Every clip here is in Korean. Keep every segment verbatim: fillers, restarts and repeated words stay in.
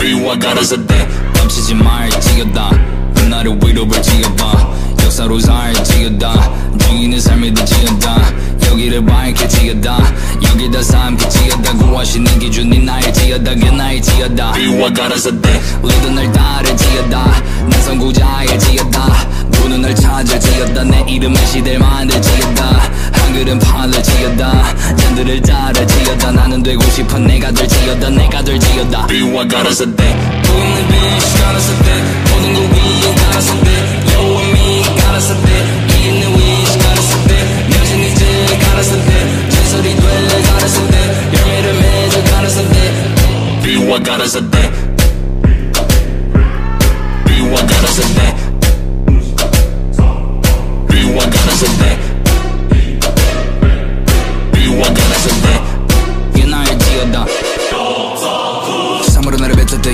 미워가는 세대 잠시 지말 지겹다 나를 위로를 지겨봐 역사로 잘 지겹다 중인의 삶이 더 지겹다 여기를 밝게 지겹다 여기다 삶게 지겹다 구하시는 기준이 나의 지겹다 그 나의 지겹다 미워가는 세대 우리도 날 따를 지겹다 난 선구자의 지겹다 누구는 날 찾을 지겹다 내 이름의 시대를 만들 지겹다 한글은 판을 지겹다 잔들을 따를 지겹다 나는 되고 싶어 내가 될 지겹다 내가 될 지겹다 미워가는 세대 꿈을 비시가는 세대 모든 걸 위해 가는 세대 You and me 가는 세대 이기는 위시 가는 세대 명신 이제 가는 세대 진설이 될 가는 세대 열매를 맺어 가는 세대 미워가는 세대 미워가는 세대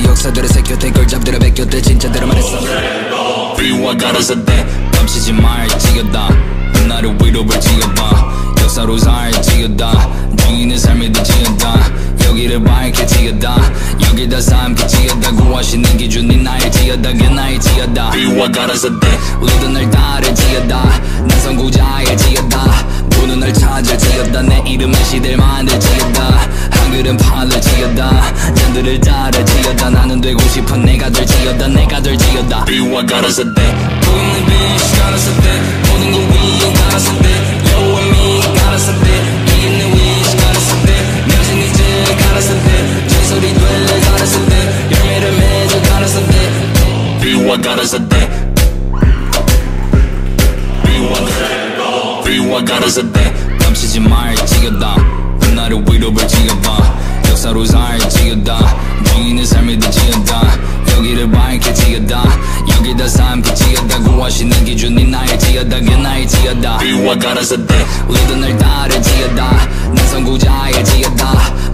역사들을 새겼대 걸 잡들을 베꼈대 진짜들을 말했어 미워가는 세대 감시지 말 지겹다 나를 위로를 지겨봐 역사로 잘 지겹다 중인의 삶이 더 지겹다 여기를 밝게 지겹다 여기다 삶게 지겹다 구하시는 기준이 나의 지겹다 그 나의 지겹다 미워가는 세대 우리도 날 따를 지겹다 난 선구자의 지겹다 누구는 날 찾을 지겹다 내 이름의 시대를 만들 지겹다 한글은 판을 지겹다 잔들을 따를 지겹다 나는 되고 싶어 내가 될 지겹다 내가 될 지겹다 미워가는 세대 꿈을 비시가는 세대 모든 걸 위해 가는 세대 You and me 가는 세대 이기는 위시 가는 세대 명신 이제 가는 세대 진설이 될 가는 세대 열매를 맺어 가는 세대 미워가는 세대 미워가는 세대 감시지 말 지겹다 나를 위로를 지겨봐 역사로 잘 지겹다 중인의 삶이 더 지겹다 여기를 밝게 지겹다 여기다 삶게 지겹다 구하시는 기준이 나의 지겹다 그 나의 지겹다 미워가는 세대 우리도 날 따를 지겹다 난 선구자의 지겹다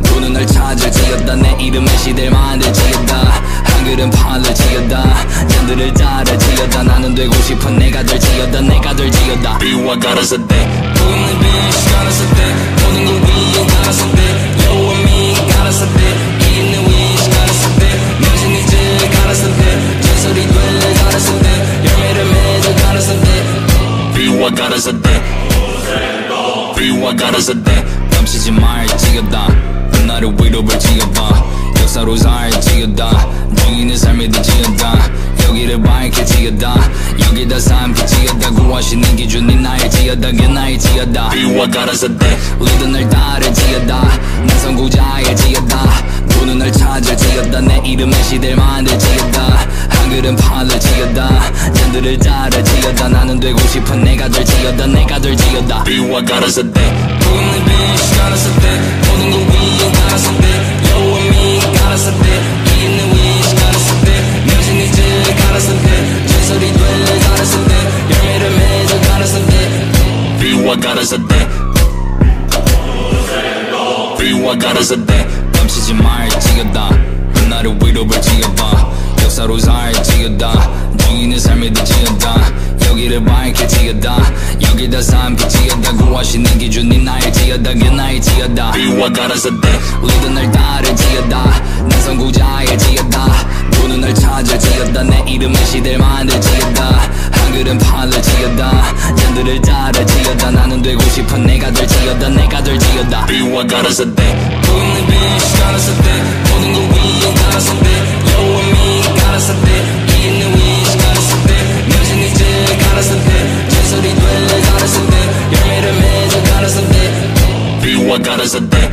누구는 날 찾을 지겹다 내 이름의 시대를 만들 지겹다 한글은 판을 지겹다 잔들을 따를 지겹다 나는 되고 싶어 내가 될 지겹다 내가 될 지겹다 미워가는 세대 꿈을 비시가는 세대 모든 걸 위해 가는 세대 You and me 가는 세대 이기는 위시 가는 세대 명신 이제 가는 세대 진설이 될 가는 세대 열매를 맺어 가는 세대 미워가는 세대 미워가는 세대 감시지 말 지겹다 나를 위로를 지겹다 역사로 잘 지겹다 중인의 삶이 더 지겹다 여기를 밝게 지겹다 여기다 삶게 지겹다 구하시는 기준이 나의 지겹다 그 나의 지겹다 미워가는 세대 우리도 날 따를 지겹다 난 선구자의 지겹다 누구는 날 찾을 지겹다 내 이름의 시대를 만들 지겹다 한글은 판을 지겹다 잔들을 따를 지겹다 나는 되고 싶어 내가 될 지겹다 내가 될 지겹다 미워가는 세대 꿈을 비시가는 세대 모든 걸 위해 가는 세대 You and me 가는 세대 이기는 위시 가는 세대 명신 이제 가는 세대 진설이 될 가는 세대 열매를 맺어 가는 세대 미워가는 세대 미워가는 세대 감시지 말 지겹다 나를 위로를 지겨봐 역사로 잘 지겹다 중인의 삶이 더 지겹다 여기를 밝게 지겹다 여기다 삶게 지겹다 구하시는 기준이 나의 지겹다 그 나의 지겹다 미워가는 세대 우리도 날 따를 지겹다 난 선구자의 지겹다 누구는 날 찾을 지겹다 내 이름의 시대를 만들 지겹다 한글은 판을 지겹다 잔들을 따를 지겹다 나는 되고 싶어 내가 될 지겹다 내가 될 지겹다 미워가는 세대 꿈을 비시가는 세대 모든 걸 위해 가는 세대 You and me 가는 세대 이기는 위시 가는 세대 명신 이제 가는 세대 진설이 될 가는 세대 열매를 맺어 가는 세대 미워가는 세대